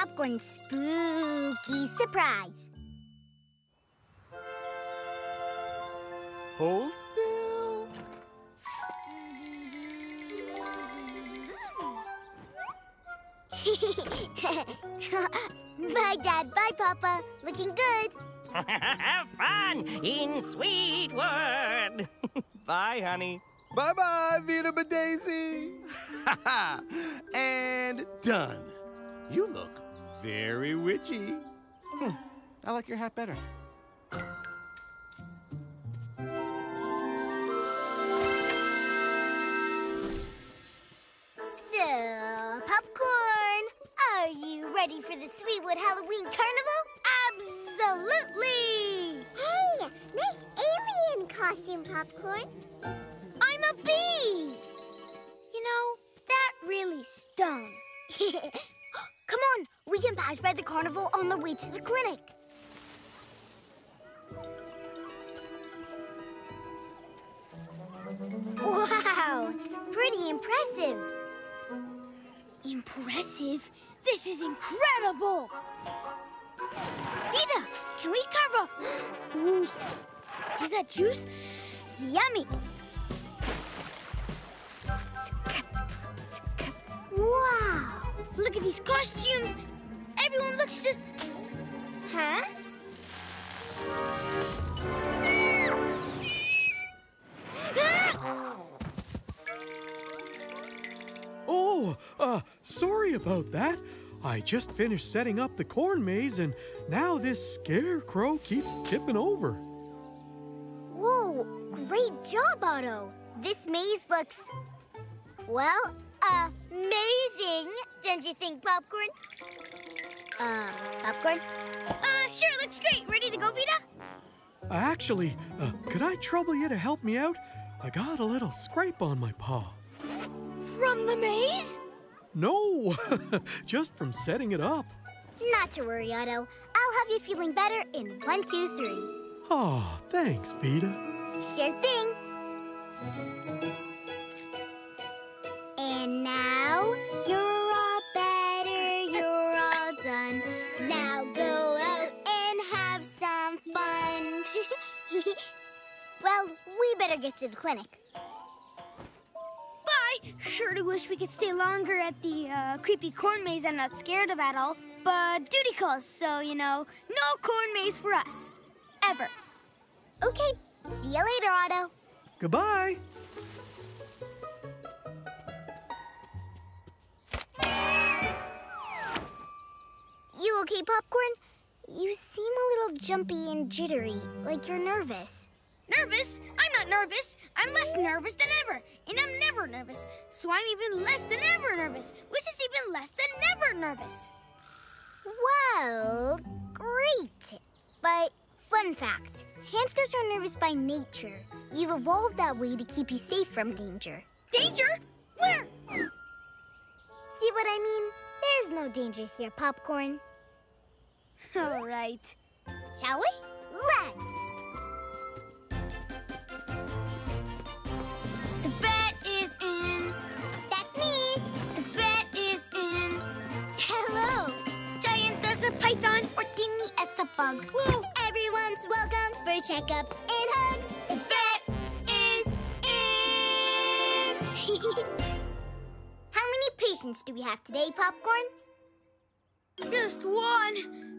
Popcorn's spooky surprise. Hold still. Bye, Dad. Bye, Papa. Looking good. Have fun in Sweetwood. Bye, honey. Bye-bye, Vida Badaisy. And done. You look very witchy. I like your hat better. So, Popcorn, are you ready for the Sweetwood Halloween Carnival? Absolutely! Hey, nice alien costume, Popcorn. I'm a bee! You know, that really stung. Come on, we can pass by the carnival on the way to the clinic. Wow, pretty impressive. Impressive? This is incredible! Vida, can we cover? Ooh, is that juice? Yummy! Wow! Look at these costumes! Everyone looks just... Huh? Oh, sorry about that. I just finished setting up the corn maze, and now this scarecrow keeps tipping over. Whoa, great job, Otto. This maze looks... well... amazing! Don't you think, Popcorn? Popcorn? Sure, looks great. Ready to go, Vida? Actually, could I trouble you to help me out? I got a little scrape on my paw. From the maze? No, just from setting it up. Not to worry, Otto. I'll have you feeling better in 1, 2, 3. Oh, thanks, Vida. Sure thing. And now you're all better, you're all done. Now go out and have some fun. Well, we better get to the clinic. Bye! Sure do wish we could stay longer at the creepy corn maze I'm not scared of at all, but duty calls, so, you know, no corn maze for us. Ever. Okay, see you later, Otto. Goodbye. You okay, Popcorn? You seem a little jumpy and jittery, like you're nervous. Nervous? I'm not nervous. I'm less nervous than ever, and I'm never nervous. So I'm even less than ever nervous, which is even less than never nervous. Well, great. But fun fact, hamsters are nervous by nature. You've evolved that way to keep you safe from danger. Danger? Where? See what I mean? There's no danger here, Popcorn. All right. Shall we? Let's! The vet is in. That's me. The vet is in. Hello. Giant as a python or teeny as a bug. Woo. Everyone's welcome for checkups and hugs. The vet is in. How many patients do we have today, Popcorn? Just one.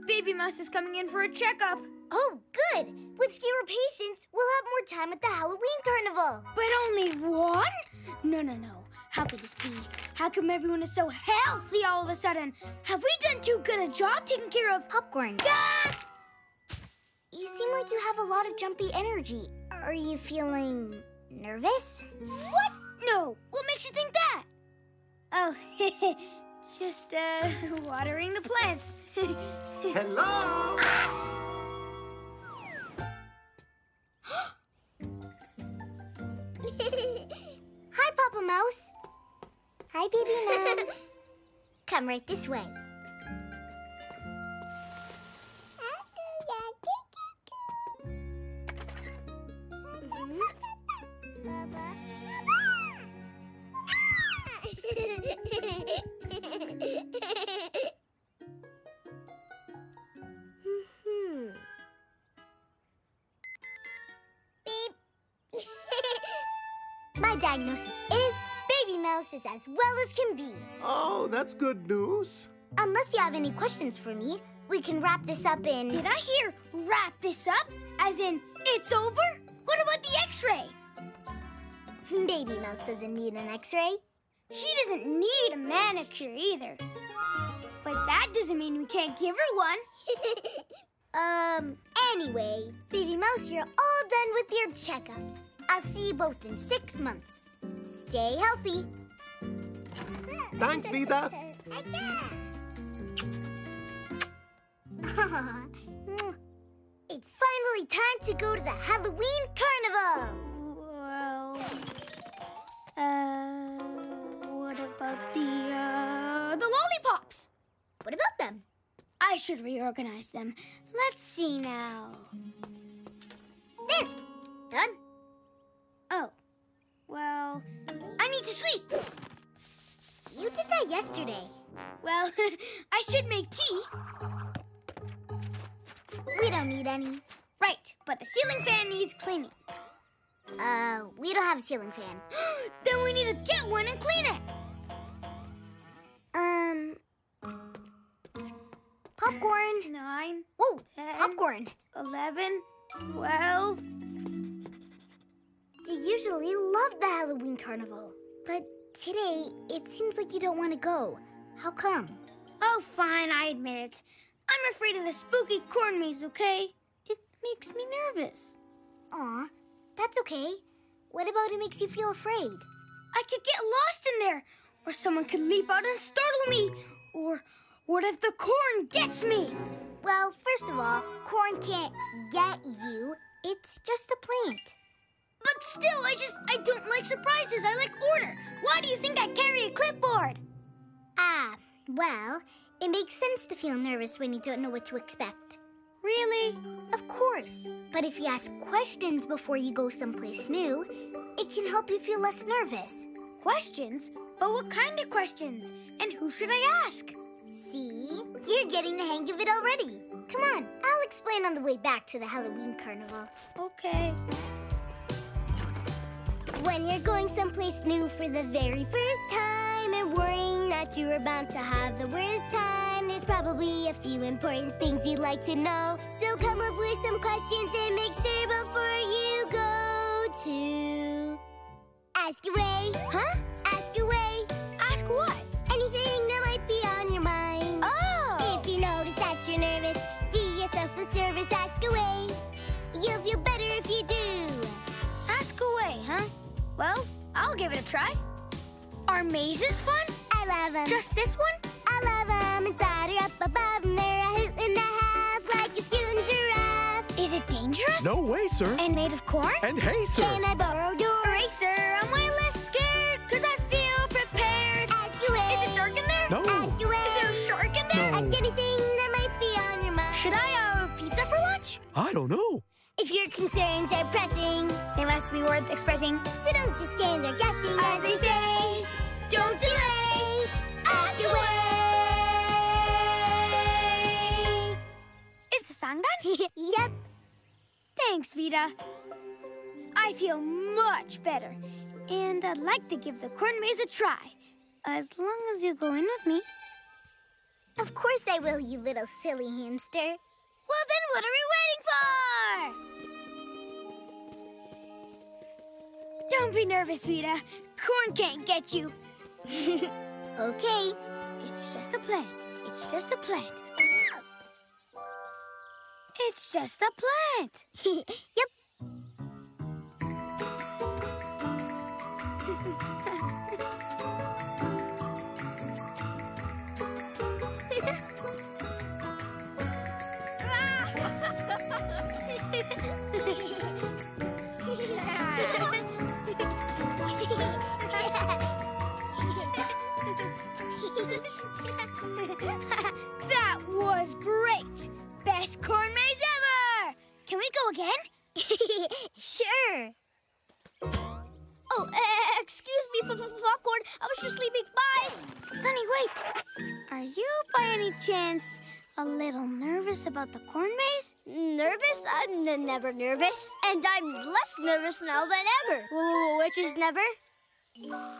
Baby Mouse is coming in for a checkup. Oh, good. With fewer patients, we'll have more time at the Halloween Carnival. But only one? No. How could this be? How come everyone is so healthy all of a sudden? Have we done too good a job taking care of Popcorn? Ah! You seem like you have a lot of jumpy energy. Are you feeling nervous? What? No. What makes you think that? Oh, just, watering the plants. Hello! Hi, Papa Mouse. Hi, Baby Mouse. Come right this way. diagnosis is Baby Mouse is as well as can be. Oh, that's good news. Unless you have any questions for me, we can wrap this up in... Did I hear wrap this up? As in, it's over? What about the x-ray? Baby Mouse doesn't need an x-ray. She doesn't need a manicure either. But that doesn't mean we can't give her one. Anyway, Baby Mouse, you're all done with your checkup. I'll see you both in 6 months. Stay healthy. Thanks, Vida. It's finally time to go to the Halloween Carnival. Well, what about the lollipops? What about them? I should reorganize them. Let's see now. There, done. Oh, well, I need to sweep. You did that yesterday. Well, I should make tea. We don't need any. Right, but the ceiling fan needs cleaning. We don't have a ceiling fan. Then we need to get one and clean it. Popcorn. 9. Whoa, 10, popcorn. 11, 12. You usually love the Halloween Carnival, but today it seems like you don't want to go. How come? Oh, fine, I admit it. I'm afraid of the spooky corn maze, okay? It makes me nervous. Aw, that's okay. What about it makes you feel afraid? I could get lost in there, or someone could leap out and startle me, or what if the corn gets me? Well, first of all, corn can't get you. It's just a plant. But still, I don't like surprises. I like order. Why do you think I carry a clipboard? Ah, well, it makes sense to feel nervous when you don't know what to expect. Really? Of course. But if you ask questions before you go someplace new, it can help you feel less nervous. Questions? But what kind of questions? And who should I ask? See? You're getting the hang of it already. Come on, I'll explain on the way back to the Halloween Carnival. Okay. When you're going someplace new for the very first time and worrying that you're about to have the worst time, there's probably a few important things you'd like to know. So come up with some questions and make sure before you go to... Ask away. Huh? Ask away. Ask what? Anything that might be on your mind. Oh! If you notice that you're nervous, do yourself a service. Ask away. You'll feel better if you do. Ask away, huh? Well, I'll give it a try. Are mazes fun? I love them. Just this one? I love them. Inside or up above, and they're a hoot and a half, like a scootin' giraffe. Is it dangerous? No way, sir. And made of corn? And hay, sir. Can I borrow your eraser? I'm way less scared, because I feel prepared. Ask away. Is it dark in there? No. Ask away. Is there a shark in there? No. Ask anything that might be on your mind. Should I have pizza for lunch? I don't know. If your concerns are pressing, they must be worth expressing. So don't just stand there guessing. As they say, don't delay. Ask away. Is the song done? Yep. Thanks, Vida. I feel much better. And I'd like to give the corn maze a try. As long as you go in with me. Of course I will, you little silly hamster. Well then, what are we waiting for? Don't be nervous, Vida. Corn can't get you. Okay. It's just a plant. It's just a plant. It's just a plant. Yep. That was great! Best corn maze ever! Can we go again? Sure. Oh, excuse me, Popcorn. I was just leaving. Bye. Sunny, wait. Are you, by any chance, a little nervous about the corn maze? Nervous? I'm never nervous. And I'm less nervous now than ever. Which is never? Tell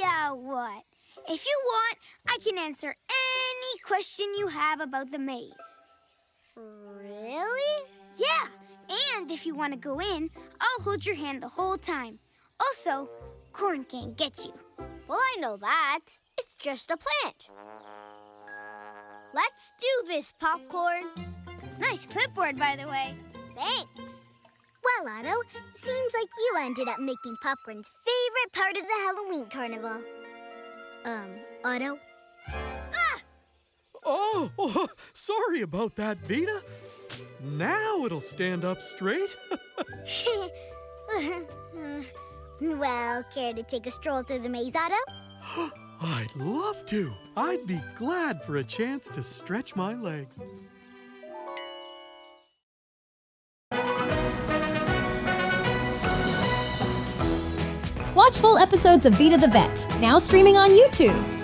ya what, if you want, I can answer any question you have about the maze. Really? Yeah, and if you want to go in, I'll hold your hand the whole time. Also, corn can't get you. Well, I know that. It's just a plant. Let's do this, Popcorn. Nice clipboard, by the way. Thanks. Well, Otto, seems like you ended up making Popcorn's favorite part of the Halloween carnival. Otto? Ah! Oh, sorry about that, Vida. Now it'll stand up straight. Well, care to take a stroll through the maze, Otto? I'd love to. I'd be glad for a chance to stretch my legs. Watch full episodes of Vida the Vet, now streaming on YouTube.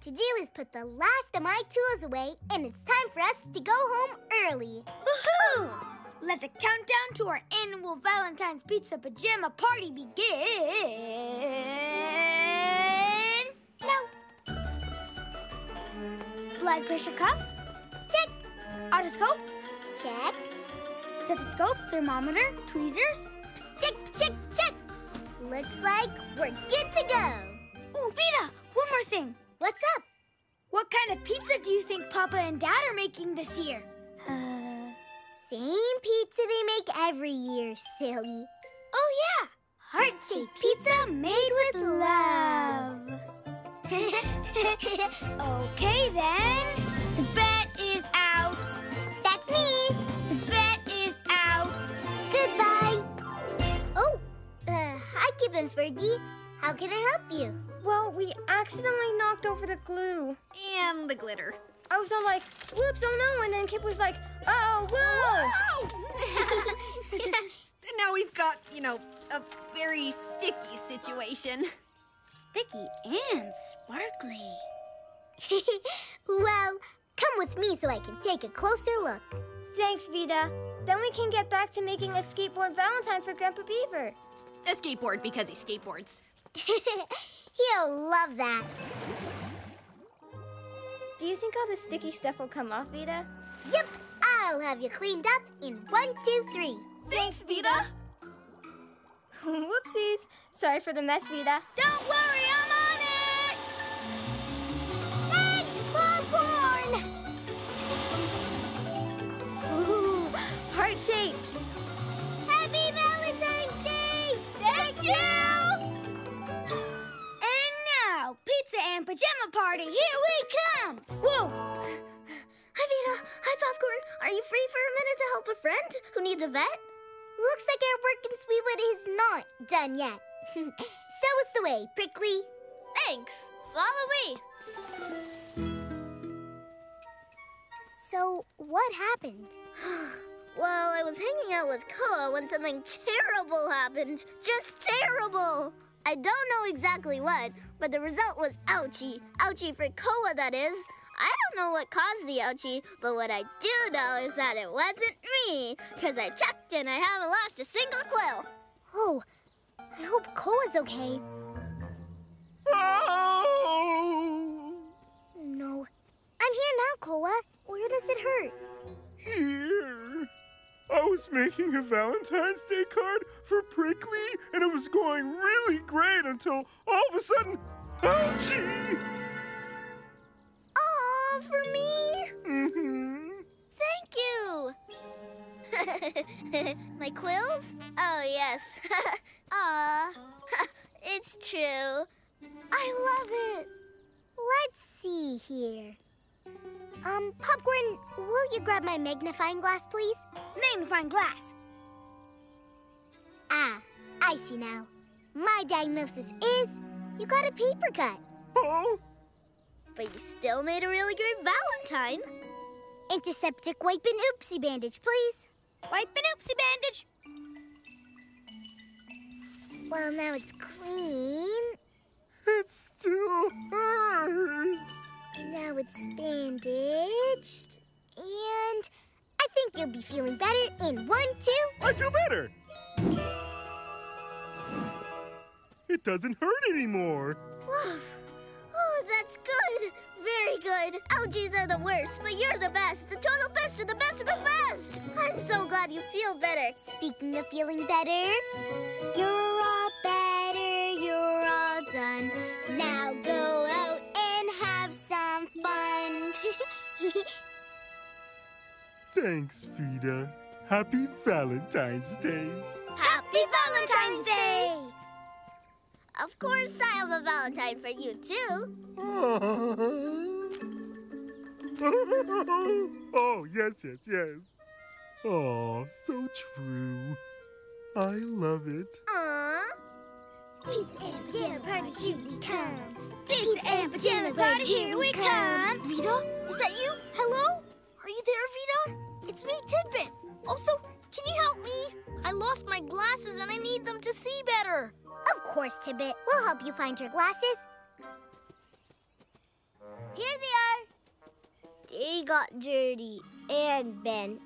To do is put the last of my tools away, and it's time for us to go home early. Woohoo! Let the countdown to our annual Valentine's Pizza Pajama Party begin. Now. Blood pressure cuff? Check. Otoscope? Check. Stethoscope, thermometer, tweezers? Check, check, check. Looks like we're good to go. Ooh, Vida, one more thing. What's up? What kind of pizza do you think Papa and Dad are making this year? Same pizza they make every year, silly. Oh, yeah. Heart-shaped pizza made with love. Okay, then. The bet is out. That's me. The bet is out. Goodbye. Oh, hi, Kip and Fergie. How can I help you? Well, we accidentally knocked over the glue. And the glitter. I was all like, whoops, oh no, and then Kip was like, oh, whoa! And now we've got, you know, a very sticky situation. Sticky and sparkly. Well, come with me so I can take a closer look. Thanks, Vida. Then we can get back to making a skateboard Valentine for Grandpa Beaver. A skateboard because he skateboards. He'll love that. Do you think all the sticky stuff will come off, Vida? Yep, I'll have you cleaned up in 1, 2, 3. Thanks, Vida. Whoopsies. Sorry for the mess, Vida. Don't worry, I'm on it! Thanks, Popcorn! Ooh, heart shapes. Happy Valentine's Day! Thank you! Pizza and pajama party, here we come! Whoa! Hi, Vida. Hi, Popcorn. Are you free for a minute to help a friend who needs a vet? Looks like our work in Sweetwood is not done yet. Show us the way, Prickly. Thanks. Follow me. So, what happened? Well, I was hanging out with Koa when something terrible happened. Just terrible! I don't know exactly what, but the result was ouchie. Ouchie for Koa, that is. I don't know what caused the ouchie, but what I do know is that it wasn't me, because I checked and I haven't lost a single quill. Oh, I hope Koa's okay. Oh! No. I'm here now, Koa. Where does it hurt? Here. I was making a Valentine's Day card for Prickly, and it was going really great until all of a sudden, ouchie! Aw, for me? Mm-hmm. Thank you. My quills? Oh, yes. Aw, it's true. I love it. Let's see here. Popcorn, will you grab my magnifying glass, please? Magnifying glass! Ah, I see now. My diagnosis is you got a paper cut. Oh! But you still made a really great Valentine. Antiseptic wipe and oopsie bandage, please. Wipe and oopsie bandage. Well, now it's clean. It still hurts. And now it's bandaged, and I think you'll be feeling better in 1, 2... I feel better! It doesn't hurt anymore. Oh, that's good. Very good. Algaes are the worst, but you're the best. The total best of the best of the best. I'm so glad you feel better. Speaking of feeling better, you're all better. You're all done. Now go out and have some fun. Thanks, Vida. Happy Valentine's Day. Happy Valentine's Day! Of course, I have a Valentine for you, too. Oh, yes, yes, yes. Oh, so true. I love it. Aww. Pizza and pajama party, here we come. Pizza and pajama party, here we come. Vida, is that you? Hello? Are you there, Vida? It's me, Tidbit. Also, can you help me? I lost my glasses and I need them to see better. Of course, Tidbit. We'll help you find your glasses. Here they are. They got dirty and bent.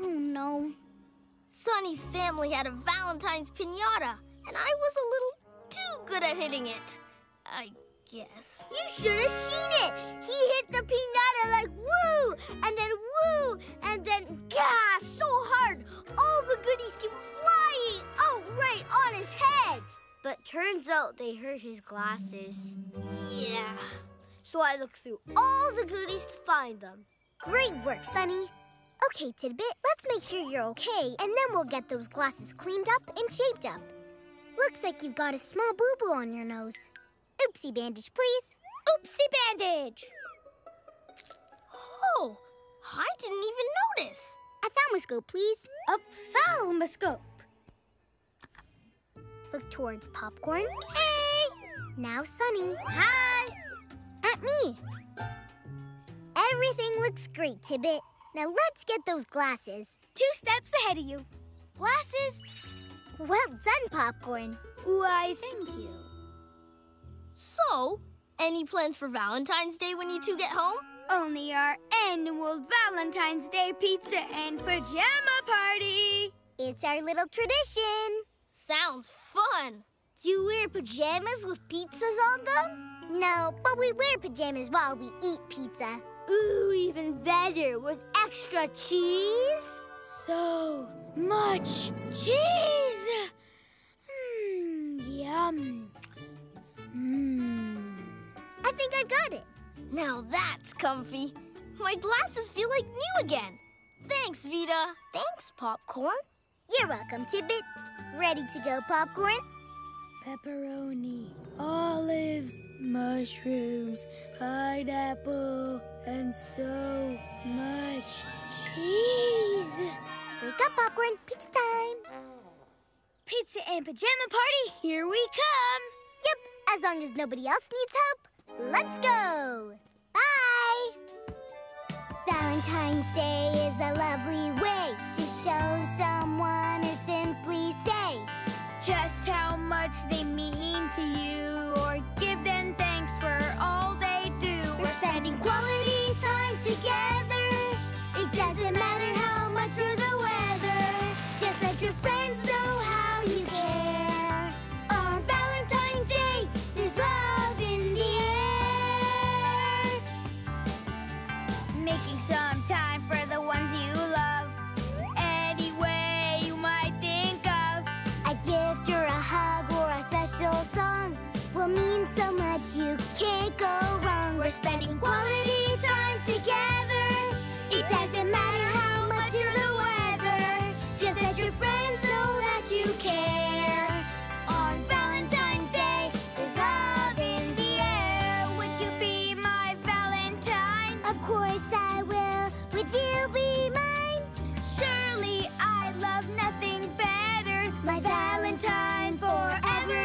Oh, no. Sonny's family had a Valentine's piñata, and I was a little too good at hitting it, I guess. You should have seen it! He hit the piñata like woo, and then gosh, so hard! All the goodies came flying out right on his head! But turns out they hurt his glasses. Yeah. So I looked through all the goodies to find them. Great work, Sonny. Okay, Tidbit, let's make sure you're okay, and then we'll get those glasses cleaned up and shaped up. Looks like you've got a small boo-boo on your nose. Oopsie bandage, please. Oopsie bandage! Oh, I didn't even notice. A thalmoscope, please. A thalmoscope. Look towards Popcorn. Hey! Now Sonny. Hi! At me. Everything looks great, Tidbit. Now let's get those glasses. 2 steps ahead of you. Glasses. Well done, Popcorn. Why, thank you. So, any plans for Valentine's Day when you two get home? Only our annual Valentine's Day pizza and pajama party. It's our little tradition. Sounds fun. Do you wear pajamas with pizzas on them? No, but we wear pajamas while we eat pizza. Ooh, even better, with extra cheese. So much cheese! Yum. I think I got it. Now that's comfy. My glasses feel like new again. Thanks, Vida. Thanks, Popcorn. You're welcome, Tidbit. Ready to go, Popcorn? Pepperoni, olives, mushrooms, pineapple, and so much cheese. Wake up, Popcorn. Pizza time. Pizza and pajama party, here we come. Yep, as long as nobody else needs help. Let's go. Bye. Valentine's Day is a lovely way to show someone or simply say just how much they mean to you, or give them thanks for all they do. We're spending quality time together. It doesn't matter how much or the weather. Just let your friends know how you care. On Valentine's Day, there's love in the air. Making some time for the ones you love, any way you might think of. A gift or a hug or a special song will mean so much you can't go wrong. We're spending quality time together. It doesn't matter how much of the weather. Just let your friends know that you care. On Valentine's Day, there's love in the air. Would you be my Valentine? Of course I will. Would you be mine? Surely I'd love nothing better. My Valentine forever and ever.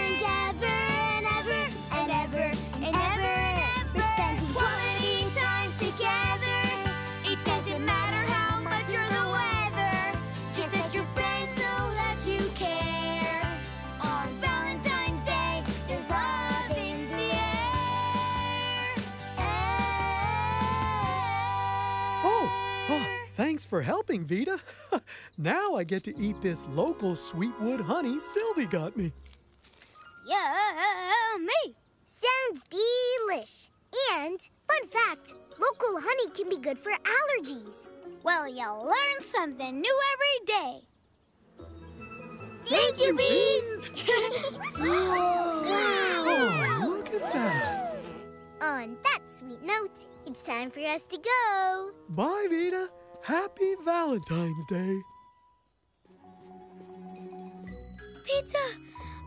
Thanks for helping, Vida. Now I get to eat this local Sweetwood honey Sylvie got me. Yummy! Sounds delish. And, fun fact, local honey can be good for allergies. Well, you'll learn something new every day. Thank you, bees! Wow! Look at that! On that sweet note, it's time for us to go. Bye, Vida. Happy Valentine's Day! Pizza!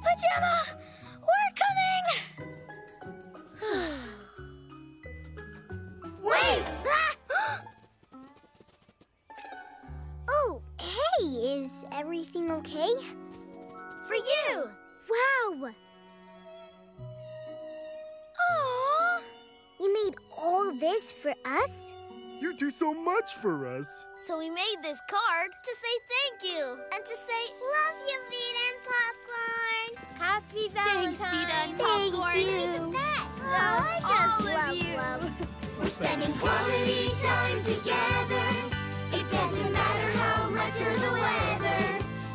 Pajama! We're coming! Wait! Oh, hey! Is everything okay? For you! Wow! Aww! You made all this for us? You do so much for us. So we made this card to say thank you and to say love you, Vida and Popcorn. Happy Valentine's. Thanks, Vida and Popcorn. Thank you. I just love you. We're spending quality time together. It doesn't matter how much or the weather.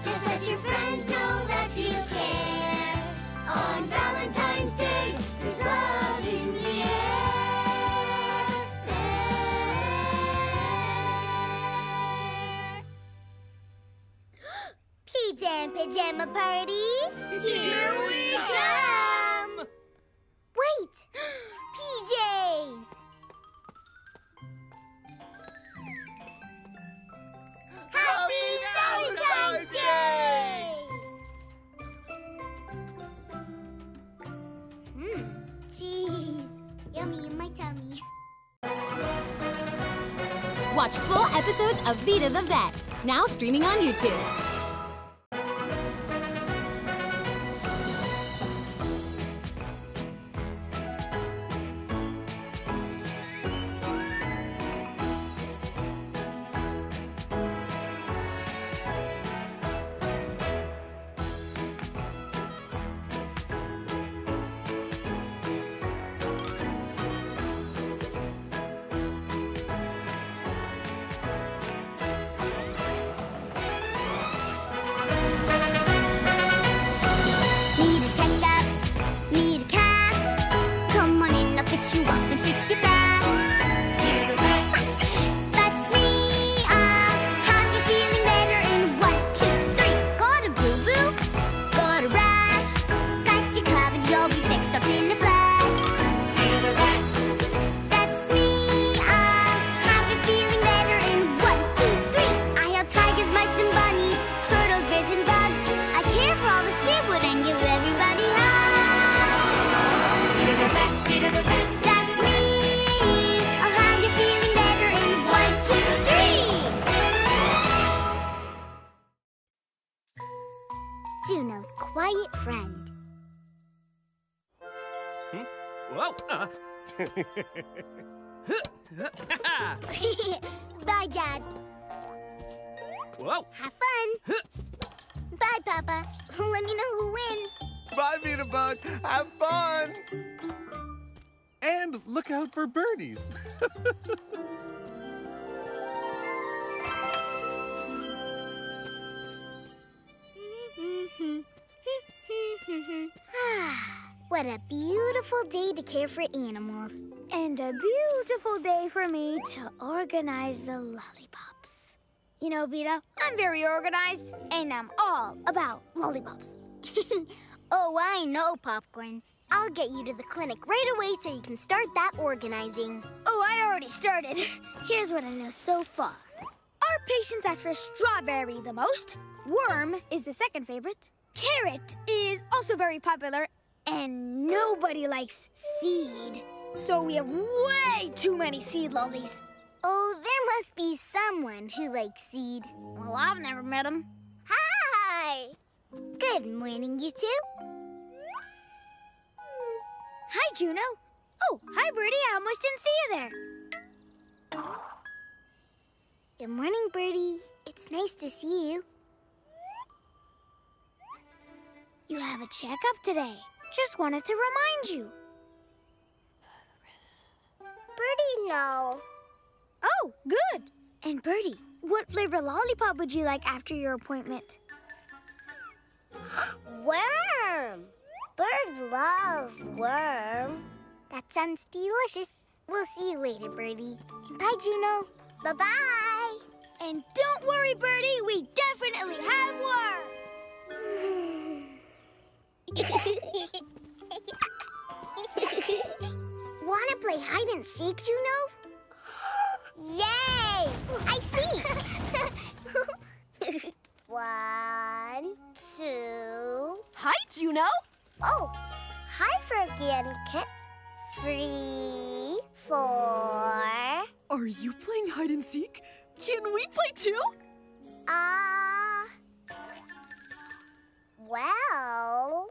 Just let your friends know that you care. On Valentine's Day, there's love in the air. Pizza and Pajama Party, here we come! Wait! PJs! Happy Valentine's Day! Cheese. Yummy in my tummy. Watch full episodes of Vida the Vet, now streaming on YouTube. Bye, Dad. Whoa. Have fun. Bye, Papa. Let me know who wins. Bye, Vida Bug. Have fun. And look out for birdies. What a beautiful day to care for animals. And a beautiful day for me to organize the lollipops. You know, Vida, I'm very organized, and I'm all about lollipops. Oh, I know, Popcorn. I'll get you to the clinic right away so you can start that organizing. Oh, I already started. Here's what I know so far. Our patients ask for strawberry the most. Worm is the second favorite. Carrot is also very popular, and nobody likes seed. So we have way too many seed lollies. Oh, there must be someone who likes seed. Well, I've never met him. Hi! Good morning, you two. Hi, Juno. Oh, hi, Birdie. I almost didn't see you there. Good morning, Birdie. It's nice to see you. You have a checkup today. Just wanted to remind you. Birdie, no. Oh, good. And Birdie, what flavor lollipop would you like after your appointment? Worm. Birds love worm. That sounds delicious. We'll see you later, Birdie. And bye, Juno. Bye-bye. And don't worry, Birdie. We definitely have worm. Want to play hide-and-seek, Juno? Yay! I see. 1, 2... Hi, Juno. Oh, hi, Fergie and Kip. 3, 4... Are you playing hide-and-seek? Can we play too? Well...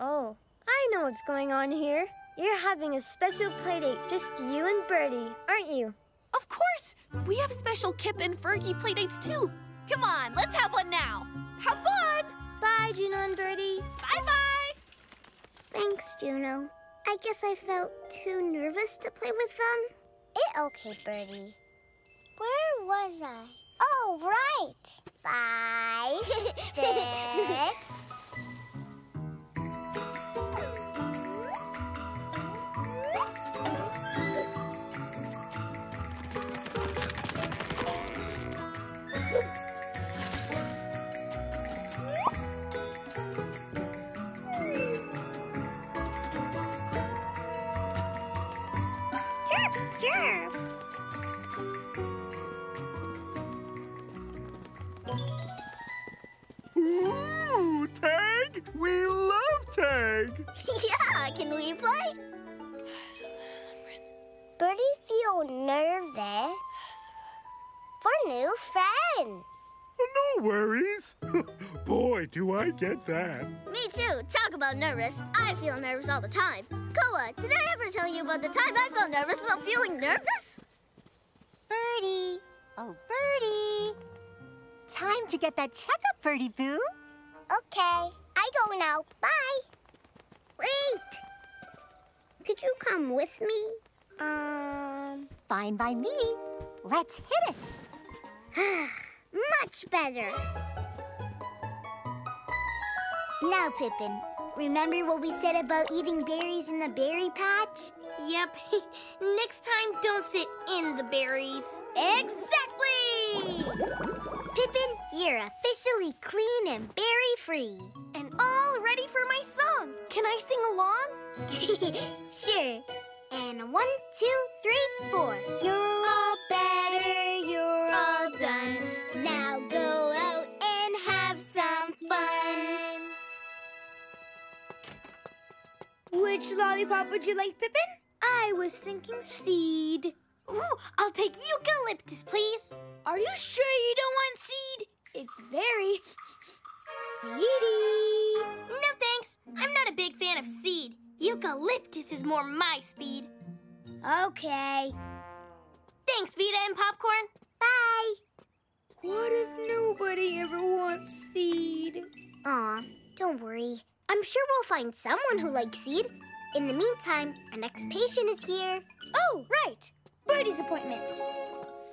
Oh, I know what's going on here. You're having a special playdate, just you and Birdie, aren't you? Of course! We have special Kip and Fergie playdates too. Come on, let's have one now. Have fun! Bye, Juno and Birdie. Bye-bye! Thanks, Juno. I guess I felt too nervous to play with them. It's okay, Birdie. Where was I? Oh, right! 5, 6... Yeah, can we play? Birdie feel nervous for new friends. No worries. Boy, do I get that. Me too. Talk about nervous. I feel nervous all the time. Koa, did I ever tell you about the time I felt nervous about feeling nervous? Birdie. Oh, Birdie. Time to get that checkup, Birdie Boo. Okay. I go now. Bye. Wait! Could you come with me? Fine by me. Let's hit it. Much better. Now, Pippin, remember what we said about eating berries in the berry patch? Yep. Next time, don't sit in the berries. Exactly! Pippin, you're officially clean and berry-free. And all ready for my song. Can I sing along? Sure. And 1, 2, 3, 4. You're all better, you're all done. Now go out and have some fun. Which lollipop would you like, Pippin? I was thinking seed. Ooh, I'll take eucalyptus, please. Are you sure you don't want seed? It's very seedy. I'm not a big fan of seed. Eucalyptus is more my speed. Okay. Thanks, Vida and Popcorn. Bye. What if nobody ever wants seed? Aw, don't worry. I'm sure we'll find someone who likes seed. In the meantime, our next patient is here. Oh, right. Birdie's appointment.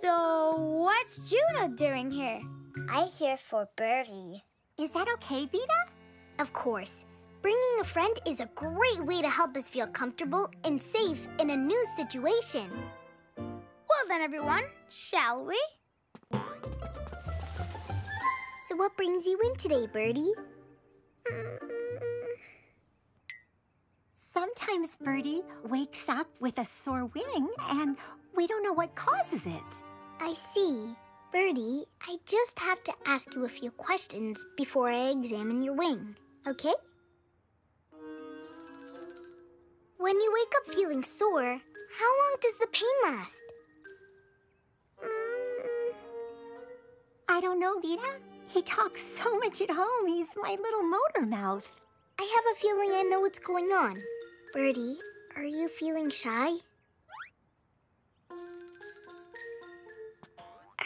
So, what's Juno doing here? I'm here for Birdie. Is that okay, Vida? Of course. Bringing a friend is a great way to help us feel comfortable and safe in a new situation. Well then, everyone, shall we? So what brings you in today, Birdie? Sometimes Birdie wakes up with a sore wing and we don't know what causes it. I see. Birdie, I just have to ask you a few questions before I examine your wing, okay? When you wake up feeling sore, how long does the pain last? I don't know, Vida. He talks so much at home, he's my little motor mouth. I have a feeling I know what's going on. Birdie, are you feeling shy?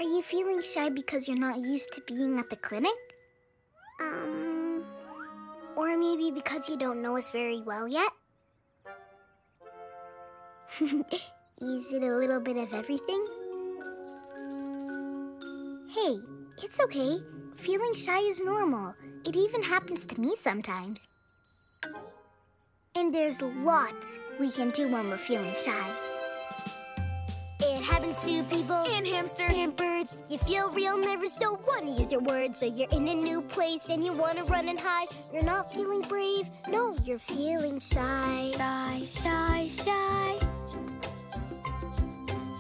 Are you feeling shy because you're not used to being at the clinic? Or maybe because you don't know us very well yet? Is it a little bit of everything? Hey, it's okay. Feeling shy is normal. It even happens to me sometimes. And there's lots we can do when we're feeling shy. It happens to people and hamsters and birds. You feel real nervous, don't want to use your words. So you're in a new place and you want to run and hide. You're not feeling brave, no, you're feeling shy. Shy, shy, shy.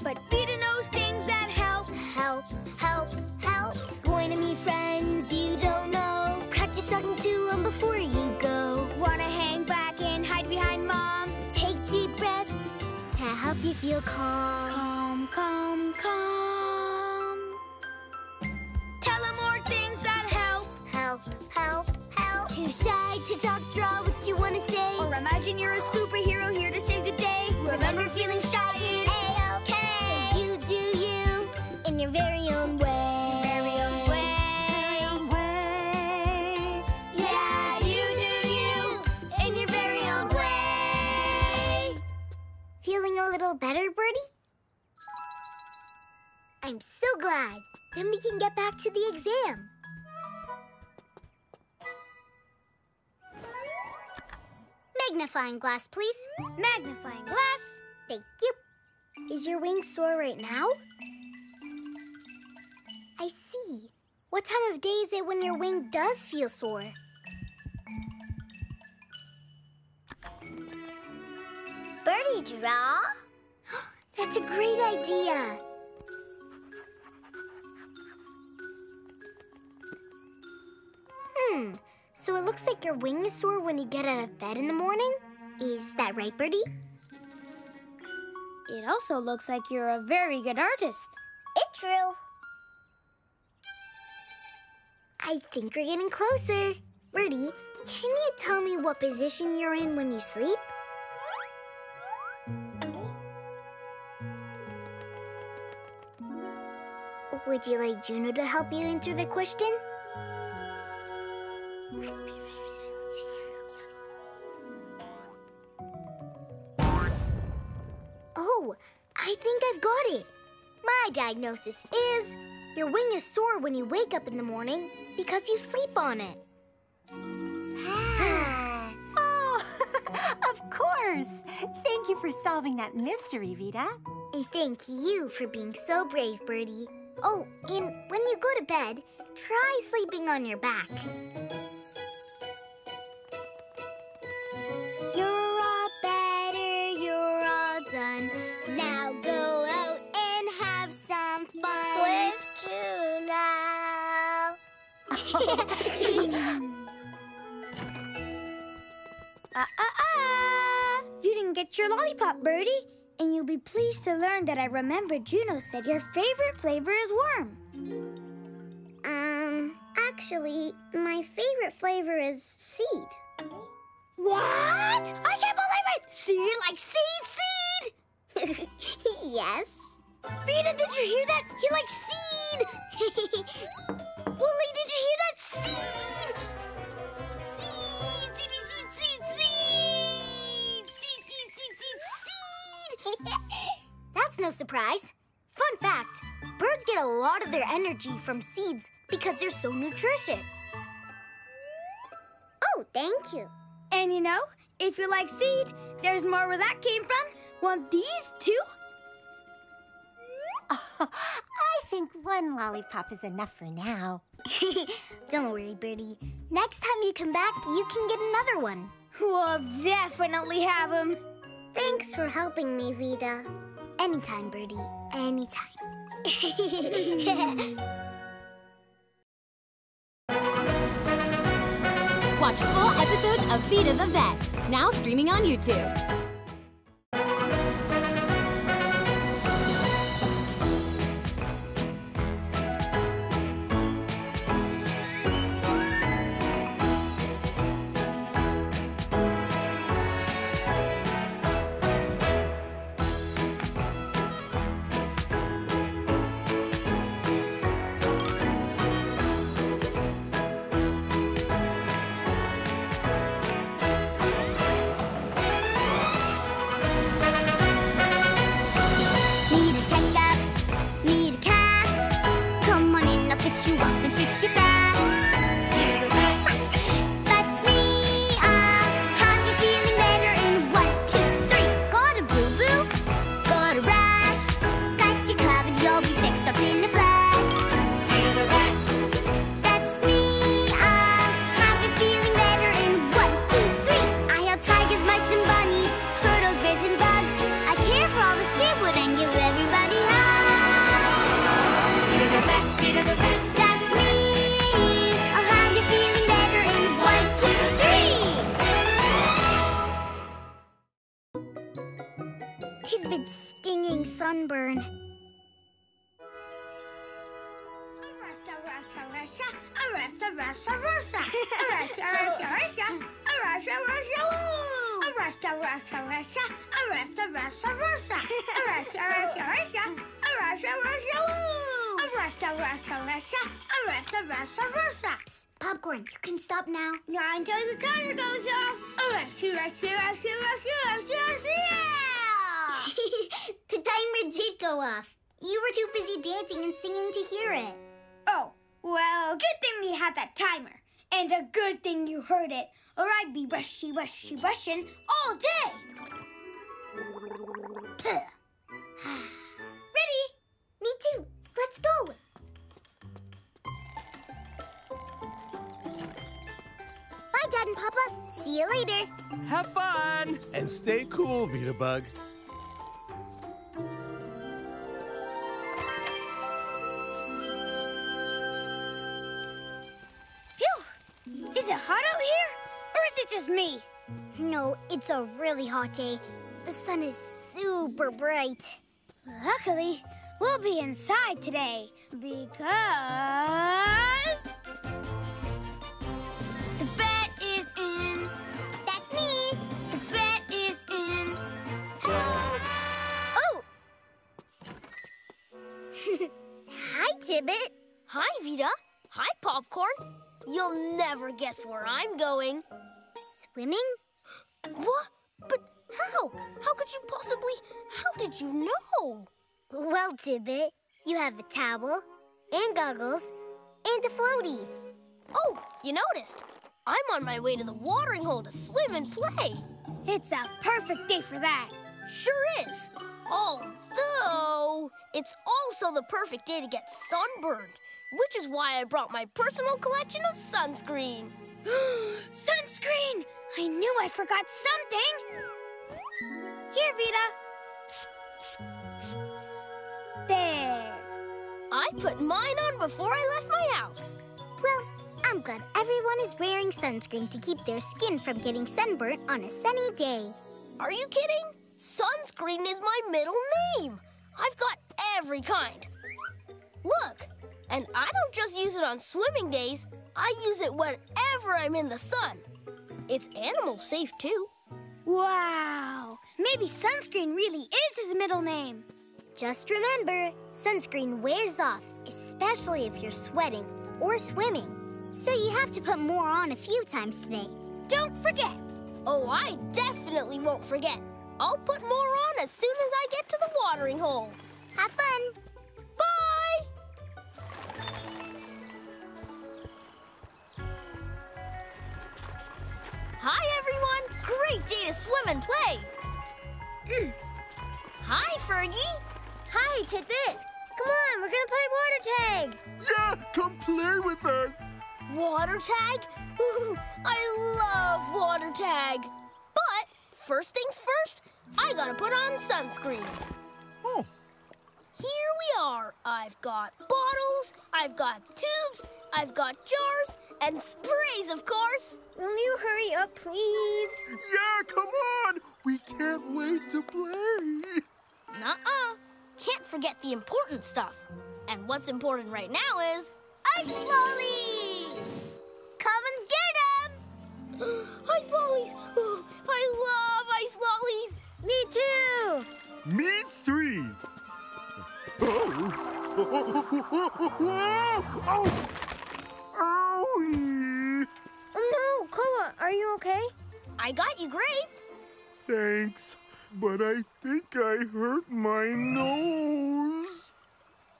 But Vida knows things that help. Help, help, help. Going to meet friends you don't know. Practice talking to them before you go. Wanna hang back and hide behind mom. Take deep breaths to help you feel calm. Calm, calm, calm. Tell them more things that help. Help, help, help. Too shy to talk, draw what you wanna say. Or imagine you're a superhero here to save the day. Remember feeling shy is A-OK. So you do you in your very own way. Better, Birdie? I'm so glad. Then we can get back to the exam. Magnifying glass, please. Magnifying glass. Thank you. Is your wing sore right now? I see. What time of day is it when your wing does feel sore? Birdie, draw. That's a great idea. So it looks like your wing is sore when you get out of bed in the morning? Is that right, Birdie? It also looks like you're a very good artist. It's true. I think we're getting closer. Birdie, can you tell me what position you're in when you sleep? Would you like Juno to help you answer the question? Oh, I think I've got it. My diagnosis is your wing is sore when you wake up in the morning because you sleep on it. Ah. Oh, of course. Thank you for solving that mystery, Vida. And thank you for being so brave, Birdie. Oh, and when you go to bed, try sleeping on your back. You're all better, you're all done. Now go out and have some fun. With Juno. You didn't get your lollipop, Birdie. And you'll be pleased to learn that I remember Juno said your favorite flavor is worm. Actually, my favorite flavor is seed. What? I can't believe it! Seed like seed! Yes. Vida, did you hear that? He likes seed! Wooly, did you hear that? Seed! Seed, seedy, seed, seed, seed! Seed, seed, seed, seed, seed! That's no surprise. Fun fact, birds get a lot of their energy from seeds because they're so nutritious. Oh, thank you. And you know, if you like seed, there's more where that came from. Want these too? Oh, I think one lollipop is enough for now. Don't worry, Birdie. Next time you come back, you can get another one. We'll definitely have them. Thanks for helping me, Vida. Anytime, Birdie. Anytime. Watch full episodes of Vida the Vet, now streaming on YouTube. Popcorn, you can stop now. Not until the timer goes off. The timer did go off. You were too busy dancing and singing to hear it. Oh, well, good thing we had that timer. And a good thing you heard it, or I'd be rushing all day. Ready? Me too. Let's go. Bye, Dad and Papa. See you later. Have fun. And stay cool, Vida Bug. Phew. Is it hot out here? Or is it just me? No, it's a really hot day. The sun is super bright. Luckily, we'll be inside today because... the vet is in. That's me. The vet is in. Hello. Oh. Hi, Tidbit. Hi, Vida. Hi, Popcorn. You'll never guess where I'm going. Swimming? What? But how? How could you possibly? How did you know? Well, Tidbit, you have a towel and goggles and a floatie. Oh, you noticed. I'm on my way to the watering hole to swim and play. It's a perfect day for that. Sure is. Although, it's also the perfect day to get sunburned, which is why I brought my personal collection of sunscreen. Sunscreen! I knew I forgot something. Here, Vida. There. I put mine on before I left my house. Well, I'm glad everyone is wearing sunscreen to keep their skin from getting sunburnt on a sunny day. Are you kidding? Sunscreen is my middle name. I've got every kind. Look, and I don't just use it on swimming days. I use it whenever I'm in the sun. It's animal safe, too. Wow! Maybe Sunscreen really is his middle name. Just remember, sunscreen wears off, especially if you're sweating or swimming. So you have to put more on a few times today. Don't forget! Oh, I definitely won't forget. I'll put more on as soon as I get to the watering hole. Have fun! Hi, everyone! Great day to swim and play! Hi, Fergie! Hi, Tidbit! Come on, we're gonna play water tag! Yeah, come play with us! Water tag? Ooh, I love water tag! But, first things first, I gotta put on sunscreen. Oh. Here we are. I've got bottles, I've got tubes, I've got jars, and sprays, of course. Will you hurry up, please? Yeah, come on. We can't wait to play. Nuh-uh. Can't forget the important stuff. And what's important right now is... Ice lollies! Come and get them! Ice lollies! Ooh, I love ice lollies! Me too! Me three! Oh! Owie! Oh no, Koa, are you okay? I got you, Grape. Thanks, but I think I hurt my nose.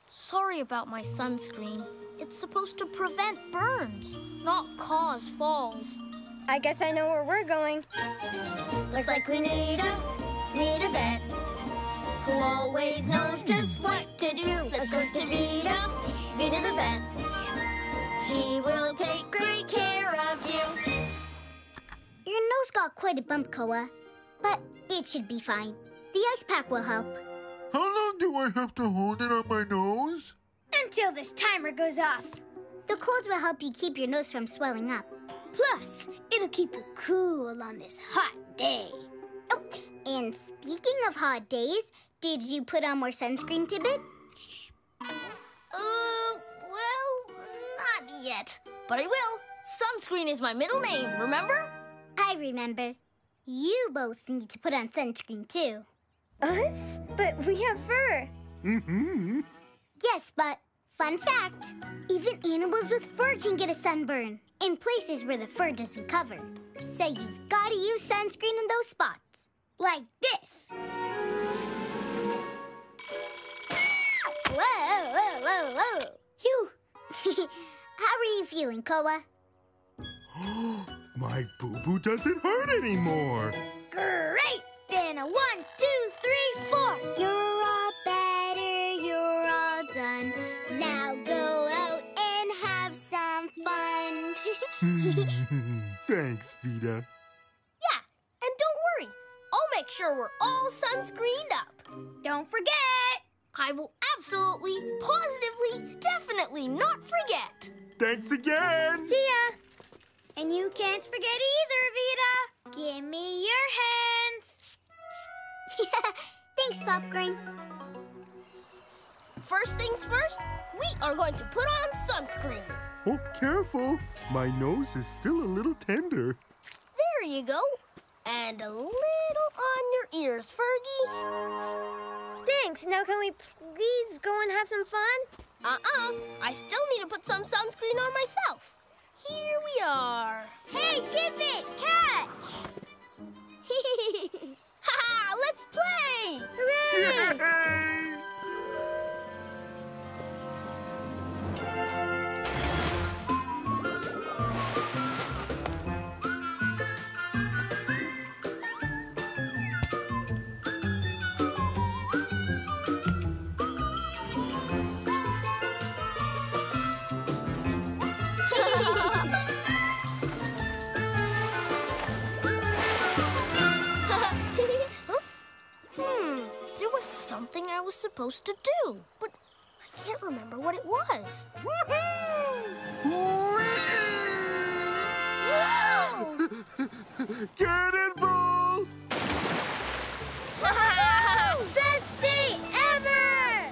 Sorry about my sunscreen. It's supposed to prevent burns, not cause falls. I guess I know where we're going. Looks like we need a vet. Who always knows just what to do. Let's go to Vida the Vet. She will take great care of you. Your nose got quite a bump, Koa, but it should be fine. The ice pack will help. How long do I have to hold it on my nose? Until this timer goes off. The cold will help you keep your nose from swelling up. Plus, it'll keep you cool on this hot day. Oh, and speaking of hot days, did you put on more sunscreen, Tidbit? Well, not yet. But I will. Sunscreen is my middle name, remember? I remember. You both need to put on sunscreen, too. Us? But we have fur. Mm-hmm. Yes, but fun fact, even animals with fur can get a sunburn in places where the fur doesn't cover. So you've got to use sunscreen in those spots. Like this. Whoa, whoa, whoa, whoa. Phew. How are you feeling, Koa? My boo-boo doesn't hurt anymore. Great. Then a 1, 2, 3, 4. You're all better. You're all done. Now go out and have some fun. Thanks, Vida. Yeah, and don't worry. I'll make sure we're all sunscreened up. Don't forget! I will absolutely, positively, definitely not forget. Thanks again. See ya. And you can't forget either, Vida. Give me your hands. Thanks, Popcorn. First things first, we are going to put on sunscreen. Oh, careful. My nose is still a little tender. There you go. And a little on your ears, Fergie. Thanks. Now can we please go and have some fun? I still need to put some sunscreen on myself. Here we are. Hey, Tidbit, catch! Ha! Let's play! Hooray! Yay! Something I was supposed to do, but I can't remember what it was. Woohoo! Cannonball! Best day ever!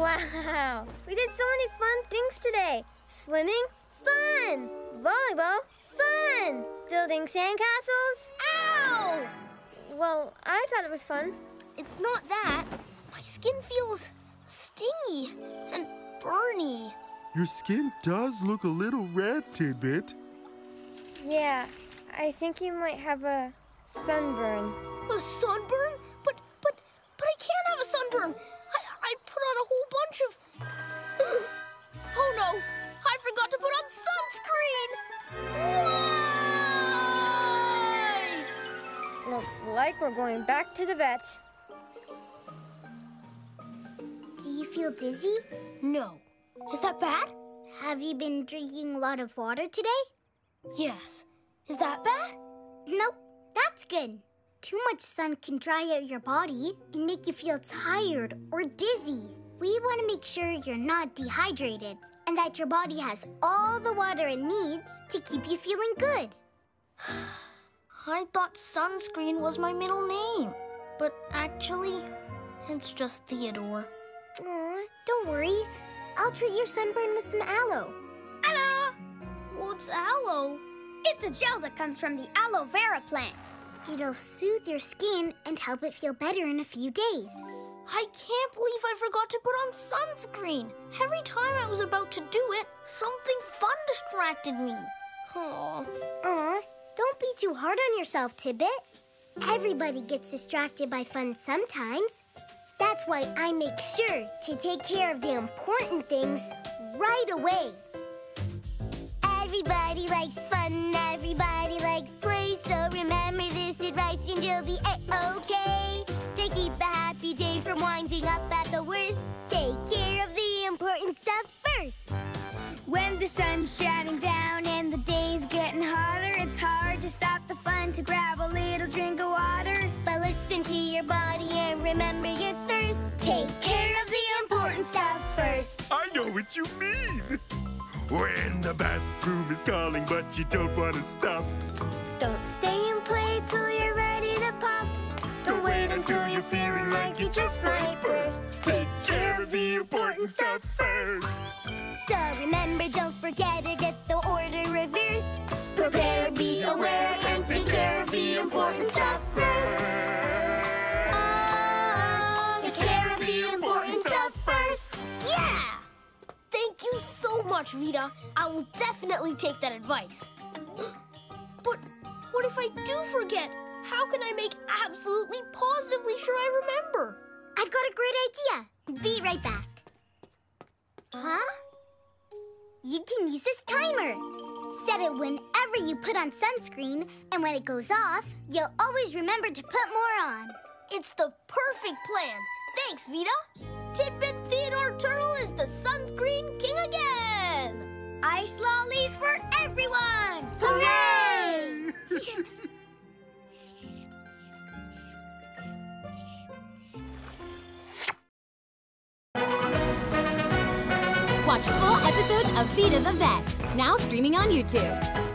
Wow, we did so many fun things today. Swimming, fun. volleyball, fun! Building sandcastles? Ow! Well, I thought it was fun. It's not that. My skin feels stingy and burny. Your skin does look a little red, Tidbit. Yeah, I think you might have a sunburn. A sunburn? But I can't have a sunburn. I put on a whole bunch of... Oh, no. I forgot to put on sunscreen. Why? Looks like we're going back to the vet. Do you feel dizzy? No. Is that bad? Have you been drinking a lot of water today? Yes. Is that bad? Nope. That's good. Too much sun can dry out your body and make you feel tired or dizzy. We want to make sure you're not dehydrated and that your body has all the water it needs to keep you feeling good. I thought sunscreen was my middle name, but actually, it's just Theodore. Aw, don't worry. I'll treat your sunburn with some aloe. Aloe! What's aloe? It's a gel that comes from the aloe vera plant. It'll soothe your skin and help it feel better in a few days. I can't believe I forgot to put on sunscreen. Every time I was about to do it, something fun distracted me. Aww. Aw, don't be too hard on yourself, Tidbit. Everybody gets distracted by fun sometimes. That's why I make sure to take care of the important things right away. Everybody likes fun, everybody likes play, so remember this advice and you'll be a-okay. To keep a happy day from winding up at the worst, take care of the important stuff first. When the sun's shining down and the day's getting hotter, it's hard to stop the fun to grab a little drink of water. But listen to your body and remember your thirst. Take care of the important stuff first. I know what you mean. When the bathroom is calling, but you don't want to stop. Don't stay and play till you're ready to pop. Don't wait until you're feeling like you just might burst. Take care of the important stuff first. So remember, don't forget to get the order reversed. Prepare, be aware, and take care of the important stuff first. Take care of the important stuff first. Yeah! Thank you so much, Vida. I will definitely take that advice. But what if I do forget? How can I make absolutely positively sure I remember? I've got a great idea. Be right back. Huh? You can use this timer. Set it whenever you put on sunscreen, and when it goes off, you'll always remember to put more on. It's the perfect plan. Thanks, Vida. Tidbit Theodore Turtle is the sunscreen king again! Ice lollies for everyone! Hooray! Watch full episodes of Vida the Vet, now streaming on YouTube.